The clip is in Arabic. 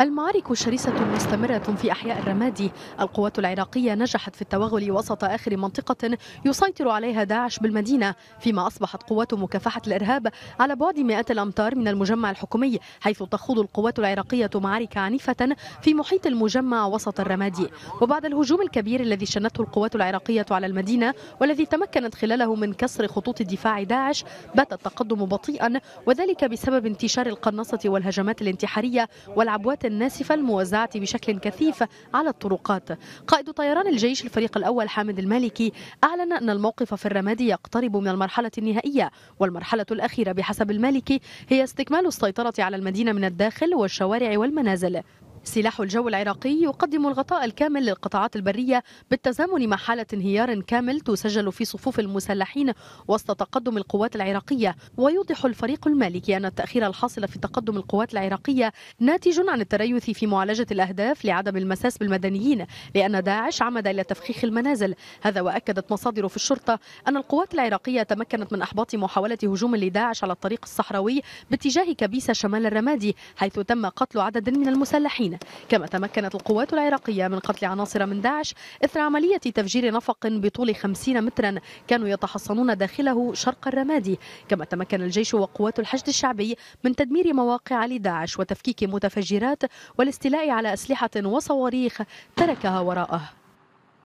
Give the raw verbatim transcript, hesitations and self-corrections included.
المعارك شرسة مستمرة في أحياء الرمادي. القوات العراقية نجحت في التوغل وسط آخر منطقة يسيطر عليها داعش بالمدينة، فيما أصبحت قوات مكافحة الإرهاب على بعد مئات الأمتار من المجمع الحكومي، حيث تخوض القوات العراقية معارك عنيفة في محيط المجمع وسط الرمادي. وبعد الهجوم الكبير الذي شنته القوات العراقية على المدينة والذي تمكنت خلاله من كسر خطوط دفاع داعش، بات التقدم بطيئا، وذلك بسبب انتشار القناصة والهجمات الانتحارية والعبوات الناسفة الموزعة بشكل كثيف على الطرقات. قائد طيران الجيش الفريق الأول حامد المالكي أعلن أن الموقف في الرمادي يقترب من المرحلة النهائية، والمرحلة الأخيرة بحسب المالكي هي استكمال السيطرة على المدينة من الداخل والشوارع والمنازل. سلاح الجو العراقي يقدم الغطاء الكامل للقطاعات البرية بالتزامن مع حالة انهيار كامل تسجل في صفوف المسلحين وسط تقدم القوات العراقية. ويوضح الفريق المالكي أن التأخير الحاصل في تقدم القوات العراقية ناتج عن التريث في معالجة الأهداف لعدم المساس بالمدنيين، لأن داعش عمد إلى تفخيخ المنازل. هذا وأكدت مصادر في الشرطة أن القوات العراقية تمكنت من إحباط محاولة هجوم لداعش على الطريق الصحراوي باتجاه كبيسة شمال الرمادي، حيث تم قتل عدد من المسلحين. كما تمكنت القوات العراقية من قتل عناصر من داعش إثر عملية تفجير نفق بطول خمسين مترا كانوا يتحصنون داخله شرق الرمادي. كما تمكن الجيش وقوات الحشد الشعبي من تدمير مواقع لداعش وتفكيك متفجرات والاستيلاء على أسلحة وصواريخ تركها وراءه.